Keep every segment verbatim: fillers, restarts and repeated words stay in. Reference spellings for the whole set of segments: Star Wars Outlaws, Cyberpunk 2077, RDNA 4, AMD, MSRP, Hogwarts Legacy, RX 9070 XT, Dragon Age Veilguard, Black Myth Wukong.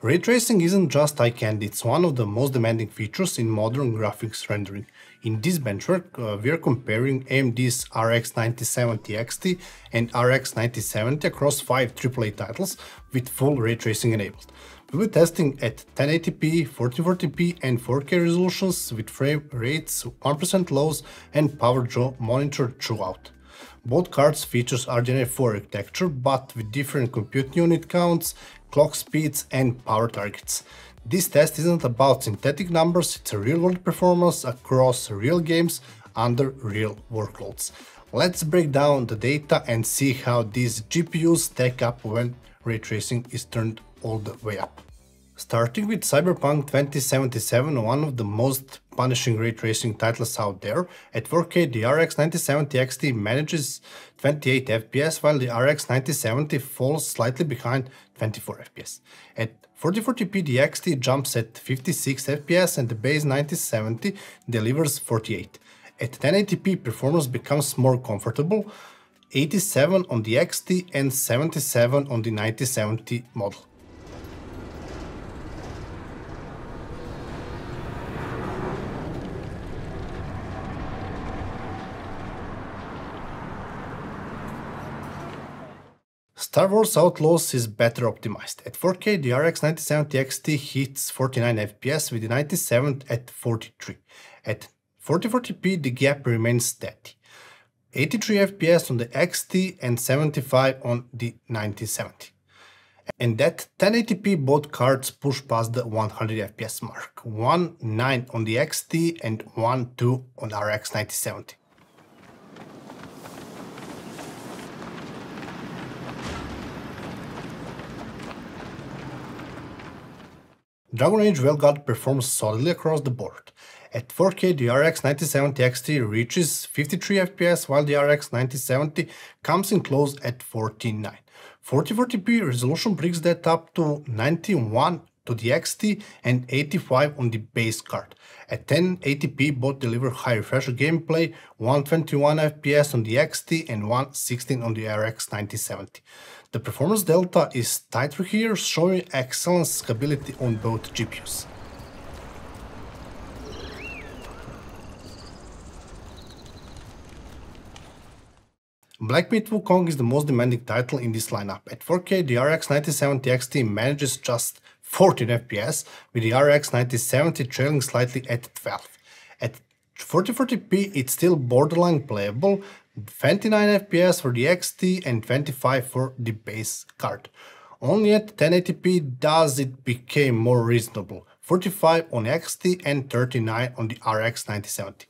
Ray tracing isn't just eye candy, it's one of the most demanding features in modern graphics rendering. In this benchmark, uh, we are comparing A M D's R X ninety seventy X T and R X ninety seventy across five triple A titles with full ray tracing enabled. We'll be testing at ten eighty p, fourteen forty p and four K resolutions with frame rates one percent lows and power draw monitored throughout. Both cards features R D N A four architecture, but with different compute unit counts, clock speeds and power targets. This test isn't about synthetic numbers, it's a real-world performance across real games under real workloads. Let's break down the data and see how these G P Us stack up when ray tracing is turned all the way up. Starting with Cyberpunk twenty seventy-seven, one of the most punishing ray tracing titles out there, at four K the R X ninety seventy X T manages twenty-eight F P S while the R X ninety seventy falls slightly behind twenty-four F P S. At fourteen forty p the X T jumps at fifty-six F P S and the base ninety seventy delivers forty-eight. At ten eighty p performance becomes more comfortable, eighty-seven on the X T and seventy-seven on the ninety seventy model. Star Wars Outlaws is better optimized. At four K, the R X ninety seventy X T hits forty-nine F P S with the ninety-seven at forty-three. At fourteen forty p, the gap remains steady. eighty-three F P S on the X T and seventy-five on the ninety seventy. And at ten eighty p, both cards push past the one hundred F P S mark. one nine on the X T and one two on R X ninety seventy. Dragon Age Veilguard performs solidly across the board. At four K the R X ninety seventy X T reaches fifty-three F P S while the R X ninety seventy comes in close at fourteen nine. fourteen forty p resolution brings that up to ninety-one to the X T and eighty-five on the base card. At ten eighty p both deliver high refresher gameplay, one twenty-one F P S on the X T and one sixteen on the R X ninety seventy. The performance delta is tighter here, showing excellent scalability on both G P Us. Black Myth Wukong is the most demanding title in this lineup. At four K, the R X ninety seventy X T manages just fourteen F P S, with the R X ninety seventy trailing slightly at twelve. At fourteen forty p, it's still borderline playable, twenty-nine F P S for the X T and twenty-five for the base card. Only at ten eighty p does it become more reasonable, forty-five on X T and thirty-nine on the R X ninety seventy.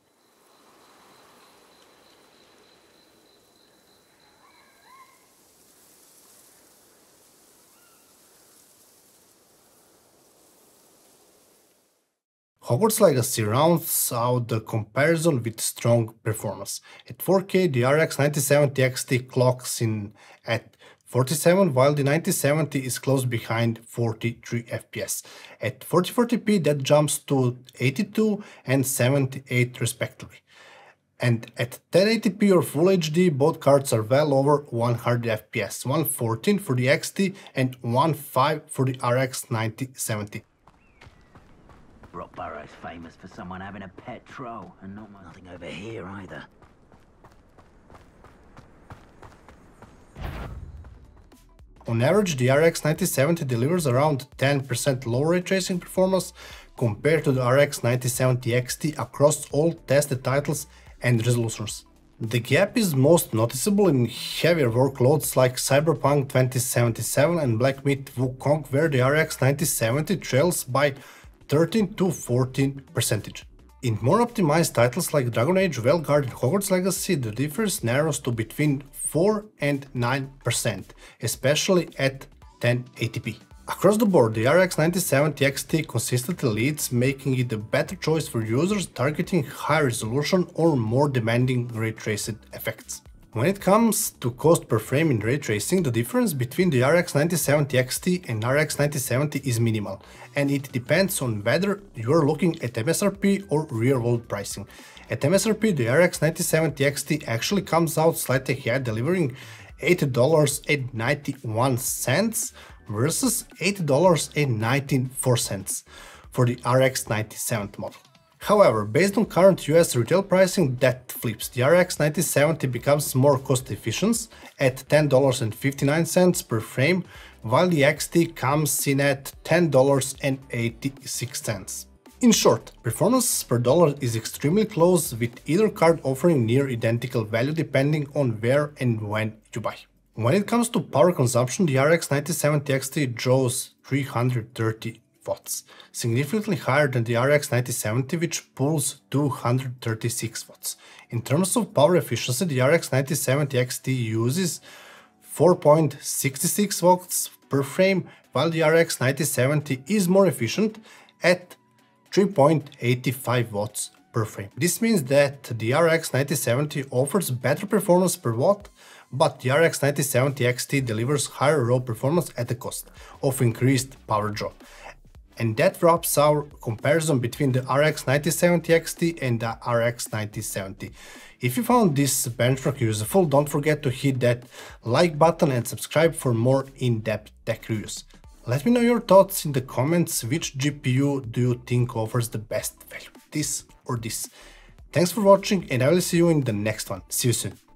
Hogwarts Legacy rounds out the comparison with strong performance. At four K, the R X ninety seventy X T clocks in at forty-seven, while the ninety seventy is close behind forty-three F P S. At fourteen forty p, that jumps to eighty-two and seventy-eight respectively. And at ten eighty p or Full H D, both cards are well over one hundred F P S, one fourteen for the X T and one five for the R X ninety seventy. Rock Burrow's famous for someone having a pet troll, and not nothing over here either. On average, the R X ninety seventy delivers around ten percent lower ray tracing performance compared to the R X ninety seventy X T across all tested titles and resolutions. The gap is most noticeable in heavier workloads like Cyberpunk twenty seventy-seven and Black Myth Wukong, where the R X ninety seventy trails by thirteen to fourteen percent. In more optimized titles like Dragon Age, Veilguard and Hogwarts Legacy, the difference narrows to between four and nine percent, especially at ten eighty p. Across the board, the R X ninety seventy X T consistently leads, making it a better choice for users targeting high resolution or more demanding ray traced effects. When it comes to cost per frame in ray tracing, the difference between the R X ninety seventy X T and R X ninety seventy is minimal, and it depends on whether you are looking at M S R P or real-world pricing. At M S R P, the R X ninety seventy X T actually comes out slightly ahead, delivering eighty dollars and ninety-one cents, versus eighty dollars and ninety-four cents for the R X ninety seventy model. However, based on current U S retail pricing, that flips. The R X ninety seventy becomes more cost-efficient at ten dollars and fifty-nine cents per frame, while the X T comes in at ten dollars and eighty-six cents. In short, performance per dollar is extremely close, with either card offering near identical value depending on where and when you buy. When it comes to power consumption, the R X ninety seventy X T draws three hundred thirty watts, significantly higher than the R X ninety seventy, which pulls two hundred thirty-six watts. In terms of power efficiency, the R X ninety seventy X T uses four point six six watts per frame, while the R X ninety seventy is more efficient at three point eight five watts per frame. This means that the R X ninety seventy offers better performance per watt, but the R X ninety seventy X T delivers higher raw performance at the cost of increased power draw. And that wraps our comparison between the R X ninety seventy X T and the R X ninety seventy. If you found this benchmark useful, don't forget to hit that like button and subscribe for more in-depth tech reviews. Let me know your thoughts in the comments. Which G P U do you think offers the best value, this or this? Thanks for watching, and I will see you in the next one. See you soon.